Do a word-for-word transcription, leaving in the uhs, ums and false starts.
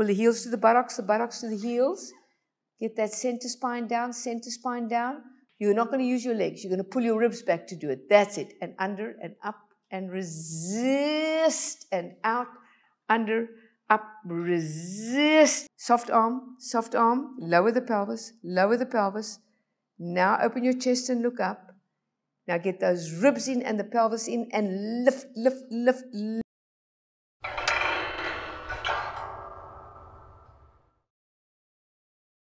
Pull the heels to the buttocks, the buttocks to the heels. Get that center spine down, center spine down. You're not going to use your legs. You're going to pull your ribs back to do it. That's it. And under and up and resist. And out, under, up, resist. Soft arm, soft arm. Lower the pelvis, lower the pelvis. Now open your chest and look up. Now get those ribs in and the pelvis in and lift, lift, lift, lift.